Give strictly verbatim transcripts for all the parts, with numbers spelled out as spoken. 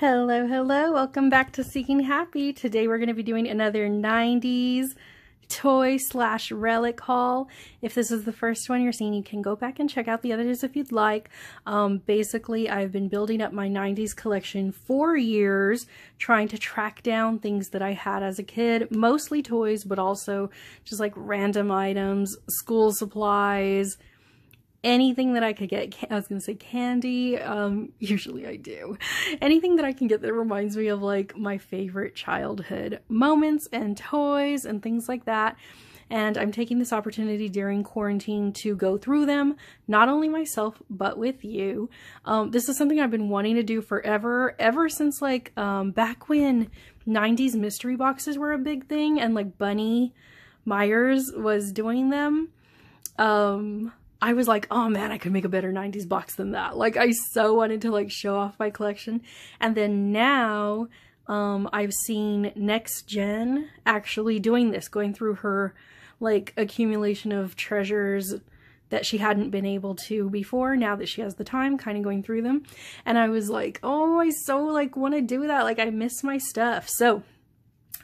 Hello, hello, welcome back to Seeking Happy. Today we're going to be doing another nineties toy slash relic haul. If this is the first one you're seeing, you can go back and check out the others if you'd like. Um, basically, I've been building up my nineties collection for years, trying to track down things that I had as a kid, mostly toys, but also just like random items, school supplies, anything that I could get. I was gonna say candy, um, usually I do. Anything that I can get that reminds me of like my favorite childhood moments and toys and things like that. And I'm taking this opportunity during quarantine to go through them, not only myself, but with you. Um, this is something I've been wanting to do forever, ever since like um, back when nineties mystery boxes were a big thing and like Bunny Myers was doing them. Um, I was like, oh man, I could make a better nineties box than that. Like, I so wanted to like show off my collection. And then now um, I've seen Next Gen actually doing this, going through her like accumulation of treasures that she hadn't been able to before, now that she has the time, kind of going through them. And I was like, oh, I so like want to do that. Like, I miss my stuff. So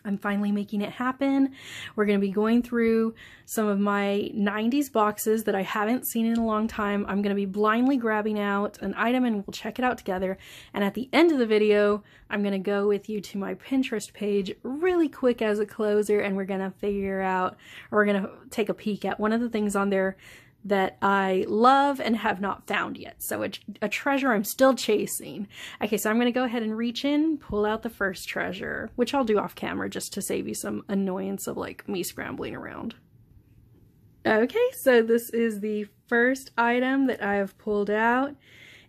I'm finally making it happen. We're going to be going through some of my nineties boxes that I haven't seen in a long time. I'm going to be blindly grabbing out an item and we'll check it out together. And at the end of the video, I'm going to go with you to my Pinterest page really quick as a closer, and we're going to figure out, or we're going to take a peek at one of the things on there that I love and have not found yet. So a, a treasure I'm still chasing. Okay, so I'm gonna go ahead and reach in, pull out the first treasure, which I'll do off camera just to save you some annoyance of like me scrambling around. Okay, so this is the first item that I have pulled out,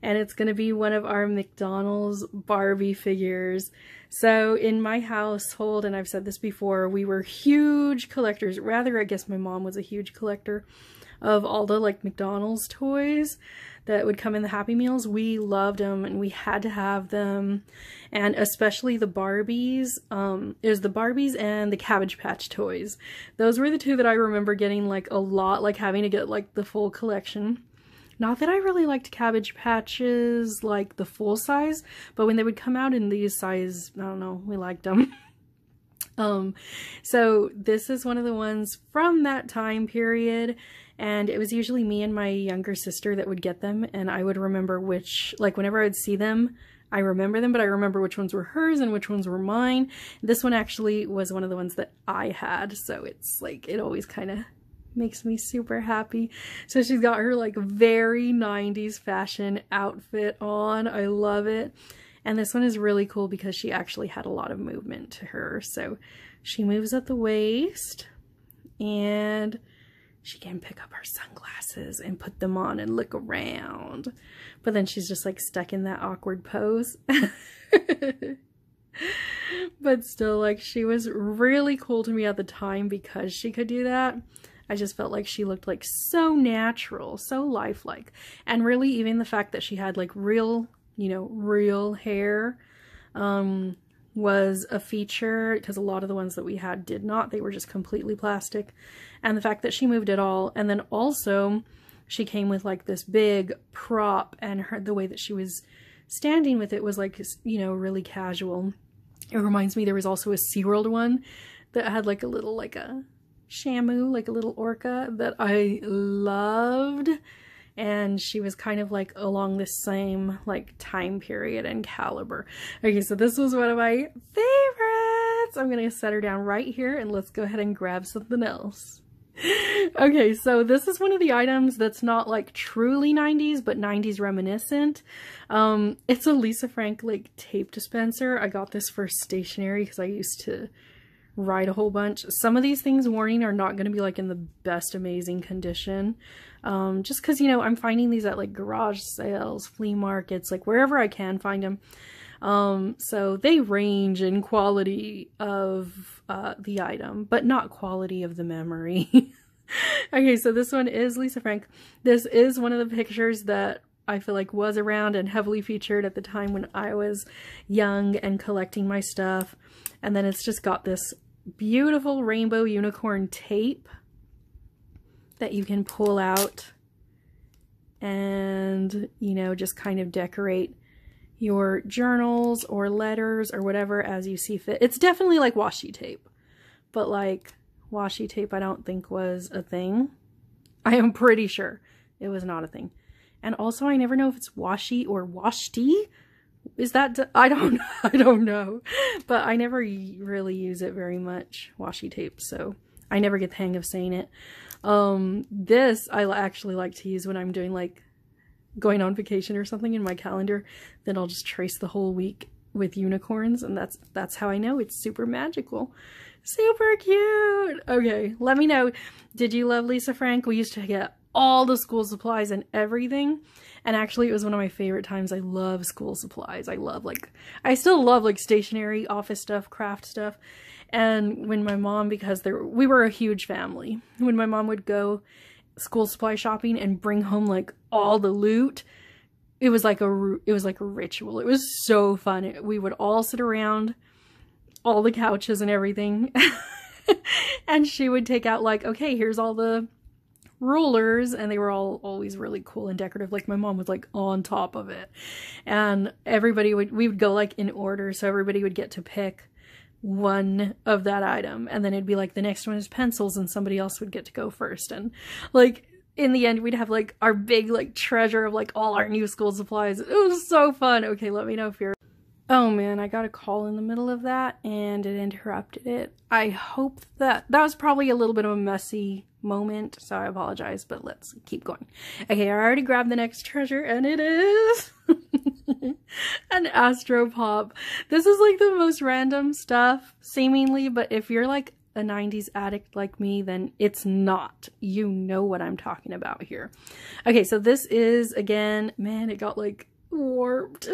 and it's gonna be one of our McDonald's Barbie figures. So in my household, and I've said this before, we were huge collectors. Rather, I guess my mom was a huge collector of all the like McDonald's toys that would come in the Happy Meals. We loved them and we had to have them, and especially the Barbies. Um, it was the Barbies and the Cabbage Patch toys. Those were the two that I remember getting like a lot, like having to get like the full collection. Not that I really liked Cabbage Patches like the full size, but when they would come out in these size, I don't know, we liked them. Um, so this is one of the ones from that time period, and it was usually me and my younger sister that would get them, and I would remember which, like whenever I would see them, I remember them, but I remember which ones were hers and which ones were mine. This one actually was one of the ones that I had, so it's like, it always kind of makes me super happy. So she's got her like very nineties fashion outfit on, I love it. And this one is really cool because she actually had a lot of movement to her. So she moves at the waist and she can pick up her sunglasses and put them on and look around. But then she's just like stuck in that awkward pose. But still, like, she was really cool to me at the time because she could do that. I just felt like she looked like so natural, so lifelike. And really even the fact that she had like real, you know, real hair um, was a feature, because a lot of the ones that we had did not. They were just completely plastic. And the fact that she moved at all. And then also she came with like this big prop, and her, the way that she was standing with it was like, you know, really casual. It reminds me, there was also a SeaWorld one that had like a little, like a Shamu, like a little orca that I loved. And she was kind of like along the same like time period and caliber. Okay, so this was one of my favorites. I'm gonna set her down right here and let's go ahead and grab something else. Okay, so this is one of the items that's not like truly nineties, but nineties reminiscent. Um, it's a Lisa Frank like tape dispenser. I got this for stationery because I used to write a whole bunch. Some of these things, warning, are not going to be like in the best amazing condition, um just because, you know, I'm finding these at like garage sales, flea markets, like wherever I can find them. Um so they range in quality of uh the item, but not quality of the memory. Okay, so this one is Lisa Frank. This is one of the pictures that I feel like was around and heavily featured at the time when I was young and collecting my stuff. And then it's just got this beautiful rainbow unicorn tape that you can pull out and, you know, just kind of decorate your journals or letters or whatever as you see fit. It's definitely like washi tape, but like washi tape I don't think was a thing. I am pretty sure it was not a thing. And also I never know if it's washi or washti. Is that, I don't, I don't know, but I never really use it very much, washi tape, so I never get the hang of saying it. Um, this I actually like to use when I'm doing like going on vacation or something in my calendar, then I'll just trace the whole week with unicorns, and that's, that's how I know it's super magical. Super cute! Okay, let me know, did you love Lisa Frank? We used to get all the school supplies and everything, and actually it was one of my favorite times. I love school supplies. I love like, I still love like stationery, office stuff, craft stuff. And when my mom, because there, we were a huge family, when my mom would go school supply shopping and bring home like all the loot, it was like a, it was like a ritual. It was so fun. It, we would all sit around all the couches and everything and she would take out like, okay, here's all the rulers, and they were all always really cool and decorative. Like my mom was like on top of it, and everybody would, we would go like in order, so everybody would get to pick one of that item, and then it'd be like the next one is pencils, and somebody else would get to go first. And like in the end we'd have like our big like treasure of like all our new school supplies. It was so fun. Okay, let me know if you're, oh man, I got a call in the middle of that and it interrupted it. I hope that that was probably a little bit of a messy moment, so I apologize, but let's keep going. Okay, I already grabbed the next treasure, and it is an Astro Pop. This is like the most random stuff seemingly, but if you're like a nineties addict like me, then it's not, you know what I'm talking about here. Okay, so this is, again, man, it got like warped.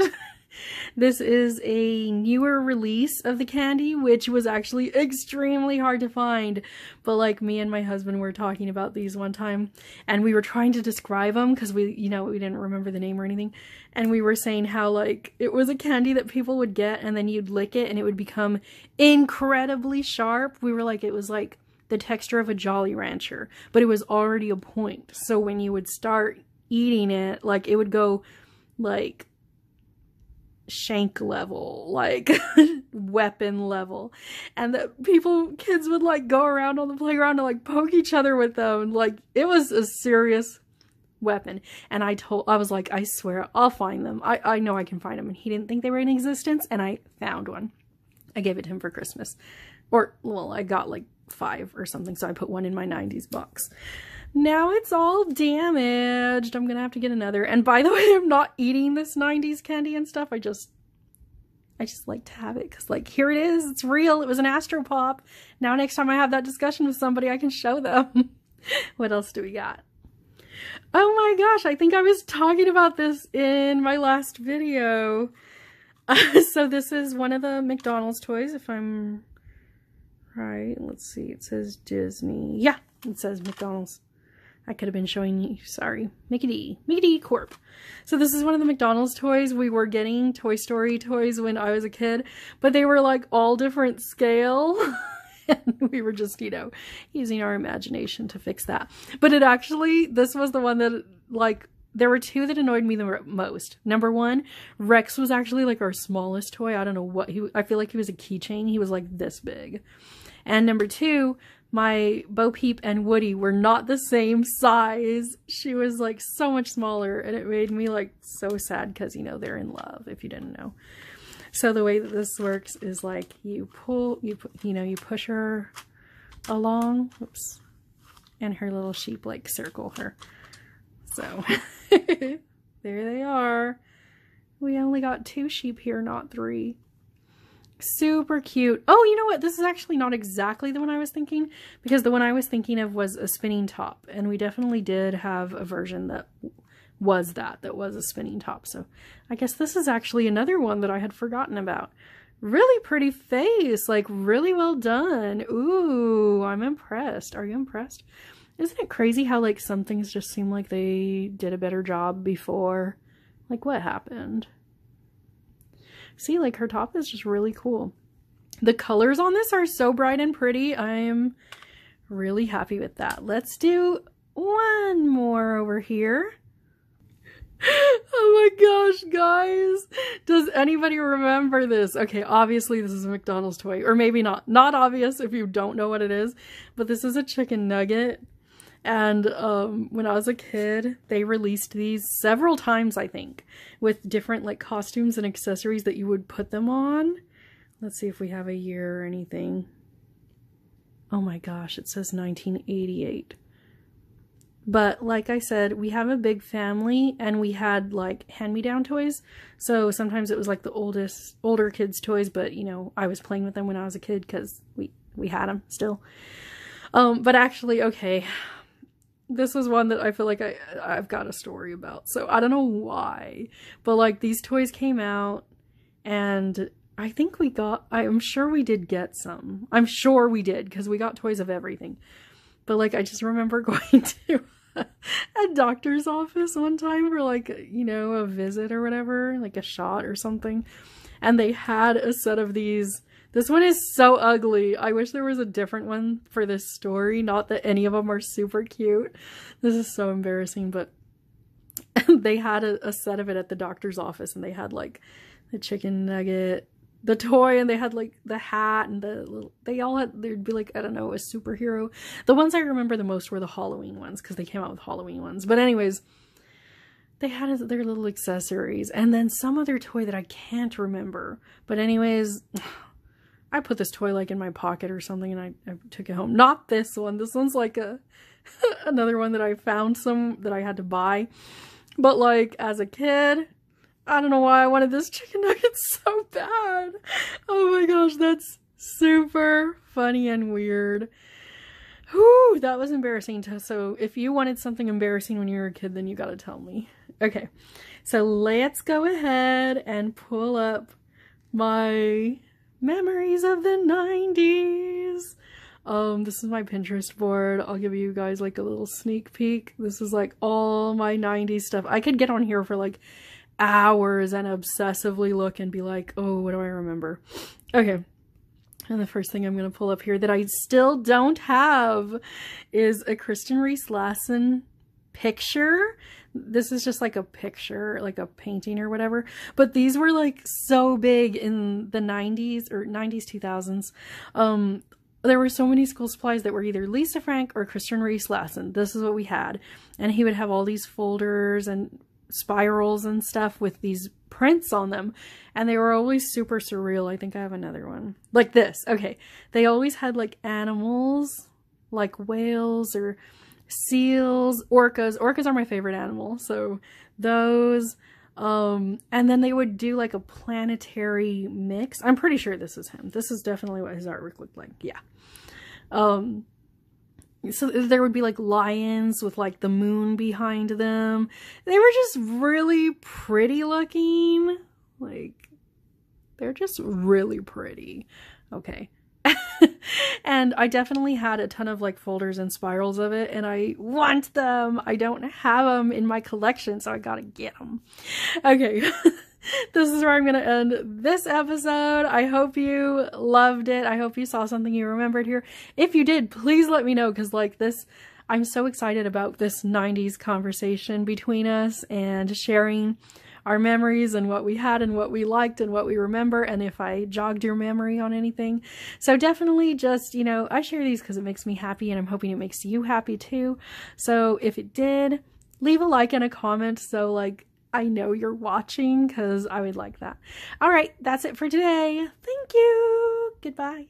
This is a newer release of the candy, which was actually extremely hard to find, but like me and my husband were talking about these one time, and we were trying to describe them because we, you know, we didn't remember the name or anything, and we were saying how like it was a candy that people would get and then you'd lick it and it would become incredibly sharp. We were like, it was like the texture of a Jolly Rancher, but it was already a point, so when you would start eating it, like it would go like shank level, like weapon level, and that people, kids would like go around on the playground and like poke each other with them. Like it was a serious weapon. And I told, I was like, I swear I'll find them. I, I know I can find them. And he didn't think they were in existence, and I found one. I gave it to him for Christmas, or well, I got like five or something. So I put one in my nineties box. Now it's all damaged. I'm gonna have to get another. And by the way, I'm not eating this nineties candy and stuff. I just, I just like to have it because like, here it is. It's real. It was an Astro Pop. Now next time I have that discussion with somebody, I can show them. What else do we got? Oh my gosh, I think I was talking about this in my last video. Uh, so this is one of the McDonald's toys, if I'm right. Let's see. It says Disney. Yeah, it says McDonald's. I could have been showing you, sorry. Mickey D. Mickey D Corp. So this is one of the McDonald's toys. We were getting Toy Story toys when I was a kid, but they were like all different scale. And we were just, you know, using our imagination to fix that. But it actually, this was the one that like, there were two that annoyed me the most. Number one, Rex was actually like our smallest toy. I don't know what he, I feel like he was a keychain. He was like this big. And number two, my Bo Peep and Woody were not the same size. She was like so much smaller, and it made me like so sad because, you know, they're in love, if you didn't know. So the way that this works is like you pull, you you know, you push her along, oops, and her little sheep like circle her. So there they are. We only got two sheep here, not three. Super cute. Oh, you know what? This is actually not exactly the one I was thinking, because the one I was thinking of was a spinning top, and we definitely did have a version that was that, that was a spinning top. So I guess this is actually another one that I had forgotten about. Really pretty face, like really well done. Ooh, I'm impressed. Are you impressed? Isn't it crazy how like some things just seem like they did a better job before? Like what happened? See, like her top is just really cool. The colors on this are so bright and pretty. I'm really happy with that. Let's do one more over here. Oh my gosh, guys. Does anybody remember this? Okay, obviously this is a McDonald's toy. Or maybe not. Not obvious if you don't know what it is. But this is a chicken nugget. And um, when I was a kid, they released these several times, I think. With different like costumes and accessories that you would put them on. Let's see if we have a year or anything. Oh my gosh, it says nineteen eighty-eight. But like I said, we have a big family and we had like hand-me-down toys. So sometimes it was like the oldest, older kids' toys, but you know, I was playing with them when I was a kid because we, we had them still. Um, but actually, okay, this was one that I feel like I, I've got a story about. So I don't know why, but like these toys came out and I think we got, I'm sure we did get some. I'm sure we did because we got toys of everything. But, like, I just remember going to a doctor's office one time for, like, you know, a visit or whatever, like a shot or something. And they had a set of these. This one is so ugly. I wish there was a different one for this story. Not that any of them are super cute. This is so embarrassing, but they had a, a set of it at the doctor's office. And they had, like, the chicken nugget, the toy, and they had like the hat and the little, they all had, there'd be like, I don't know, a superhero. The ones I remember the most were the Halloween ones because they came out with Halloween ones. But anyways, they had their little accessories and then some other toy that I can't remember. But anyways, I put this toy like in my pocket or something and I, I took it home. Not this one. This one's like a another one that I found some that I had to buy. But like as a kid, I don't know why I wanted this chicken nugget so bad. Oh my gosh, that's super funny and weird. Whew, that was embarrassing. To, so if you wanted something embarrassing when you were a kid, then you gotta tell me. Okay, so let's go ahead and pull up my memories of the nineties. Um, this is my Pinterest board. I'll give you guys like a little sneak peek. This is like all my nineties stuff. I could get on here for like hours and obsessively look and be like, oh, what do I remember? Okay, and the first thing I'm going to pull up here that I still don't have is a Christian Riese Lassen picture. This is just like a picture, like a painting or whatever, but these were like so big in the nineties or nineties, two thousands. Um, there were so many school supplies that were either Lisa Frank or Christian Riese Lassen. This is what we had, and he would have all these folders and spirals and stuff with these prints on them, and they were always super surreal. I think I have another one like this. Okay, they always had like animals, like whales or seals, orcas. Orcas are my favorite animal, so those. Um, and then they would do like a planetary mix. I'm pretty sure this is him. This is definitely what his artwork looked like. Yeah. Um, so there would be like lions with like the moon behind them. They were just really pretty looking. Like, they're just really pretty. Okay. And I definitely had a ton of like folders and spirals of it, and I want them. I don't have them in my collection, so I gotta get them. Okay. This is where I'm going to end this episode. I hope you loved it. I hope you saw something you remembered here. If you did, please let me know, because like this, I'm so excited about this nineties conversation between us and sharing our memories and what we had and what we liked and what we remember, and if I jogged your memory on anything. So definitely just, you know, I share these because it makes me happy, and I'm hoping it makes you happy too. So if it did, leave a like and a comment so like I know you're watching, because I would like that. All right, that's it for today. Thank you. Goodbye.